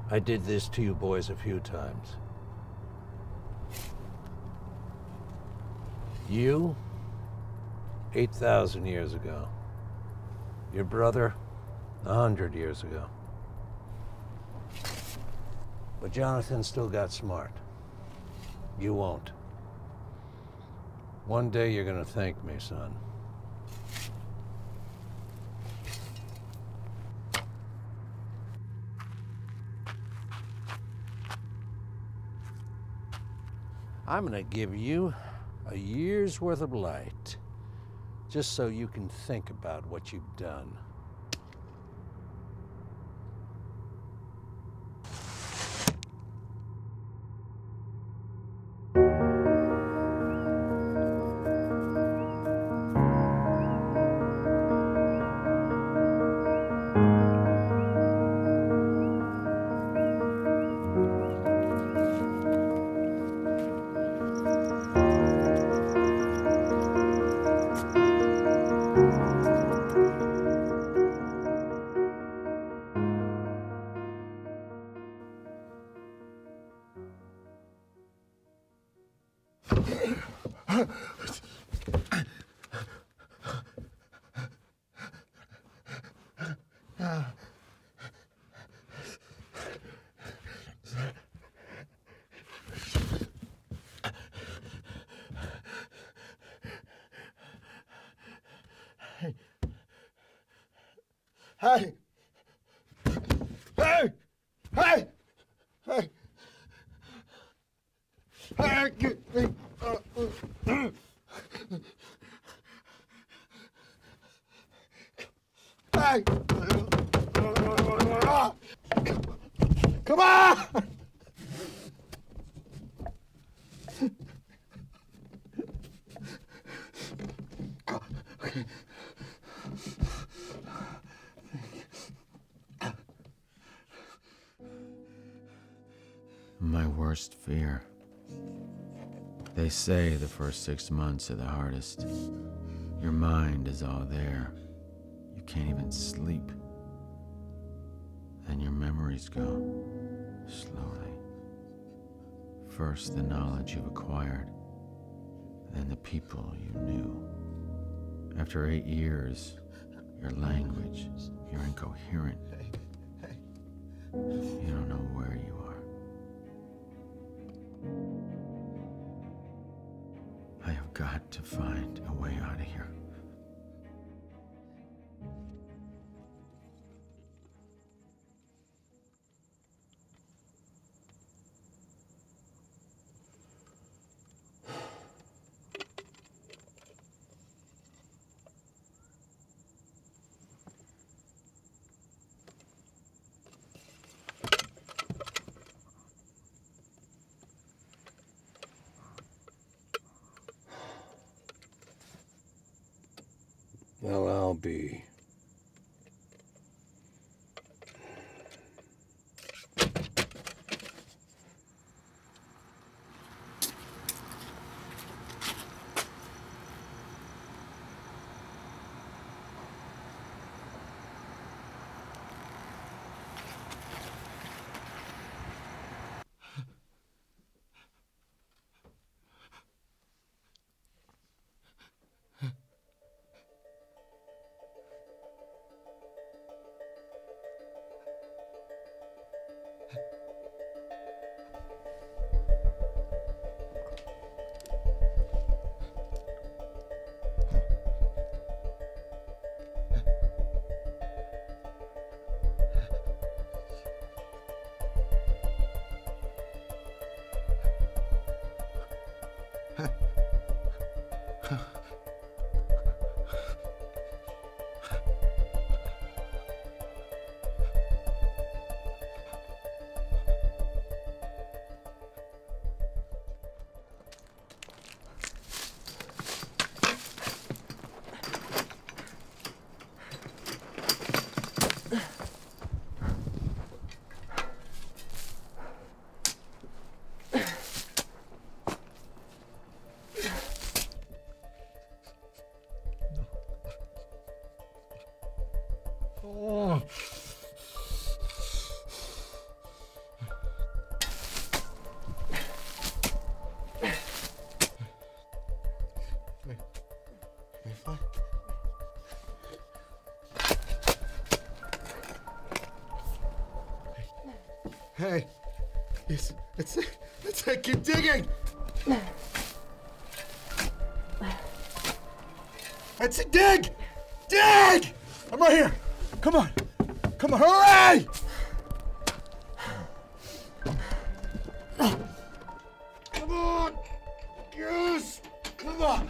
I did this to you boys a few times. You, 8,000 years ago. Your brother, 100 years ago. But Jonathan still got smart. You won't. One day you're gonna thank me, son. I'm gonna give you a year's worth of light, just so you can think about what you've done. Come on! My worst fear. They say the first 6 months are the hardest. Your mind is all there. You can't even sleep. memories go, slowly. First the knowledge you've acquired, then the people you knew. After 8 years, your language, you're incoherent. You don't know where you are. I have got to find a way out of here. Well, I'll be. Hey, yes, that's it, keep digging! That's it, dig! Dig! I'm right here! Come on! Come on, hooray! Come on! Yes! Come on!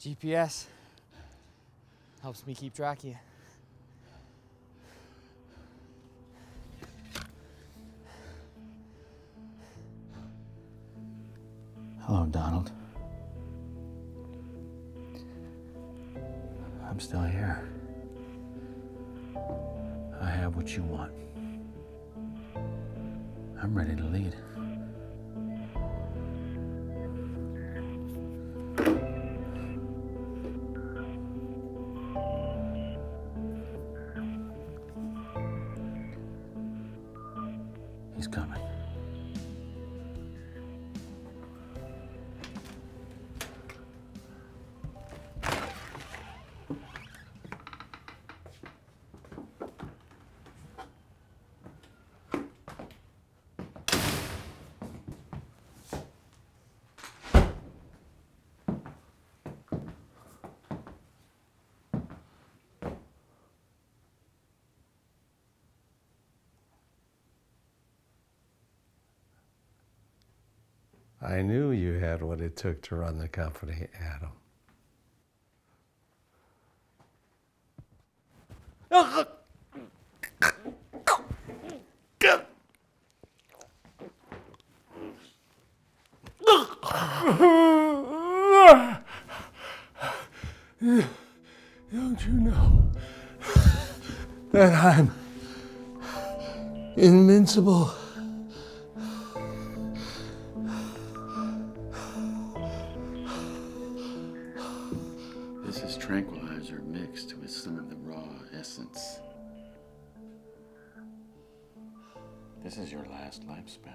GPS helps me keep track of you. Hello, Donald. I'm still here. I have what you want. I'm ready to lead. I knew you had what it took to run the company, Adam. Don't you know that I'm invincible? This is tranquilizer mixed with some of the raw essence. This is your last lifespan.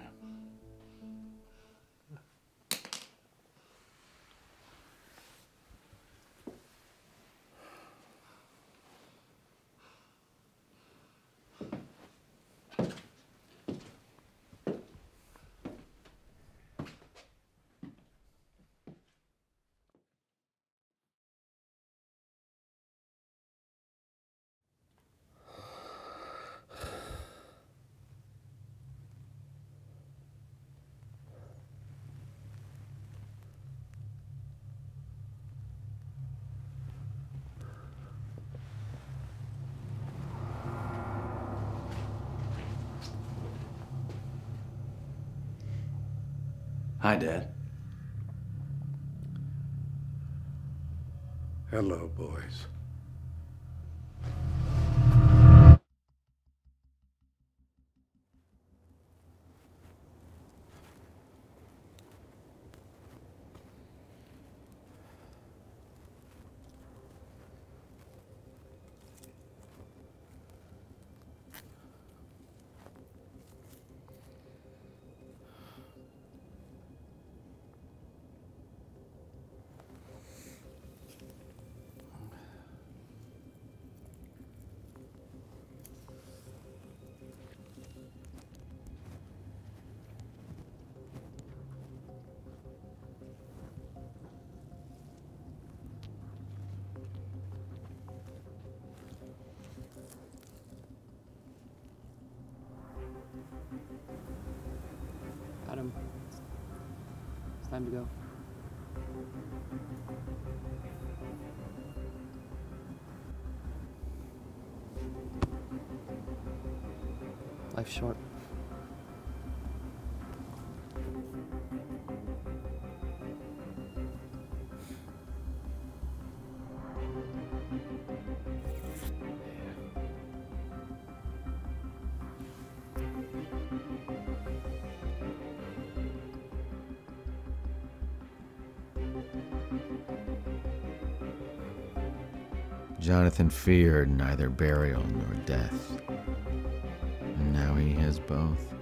Hi, Dad. Hello, boys. It's time to go. Life's short. Jonathan feared neither burial nor death, and now he has both.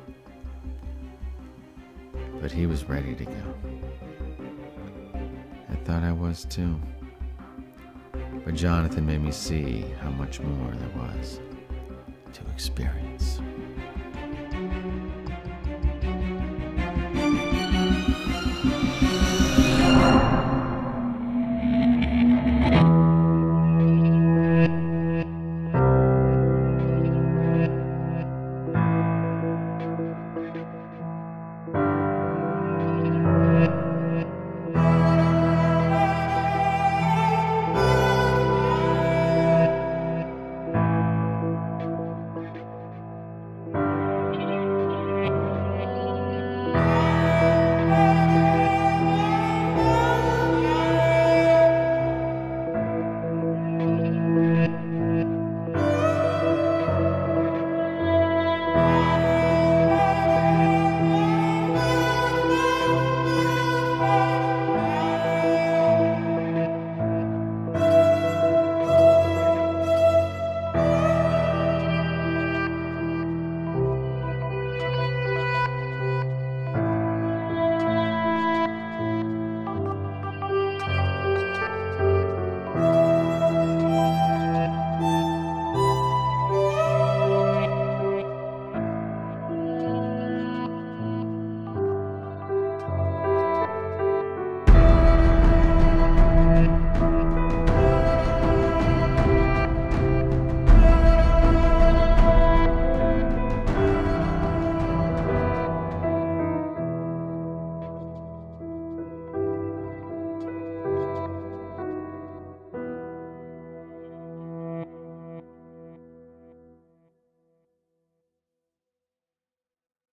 But he was ready to go. I thought I was too. But Jonathan made me see how much more there was to experience.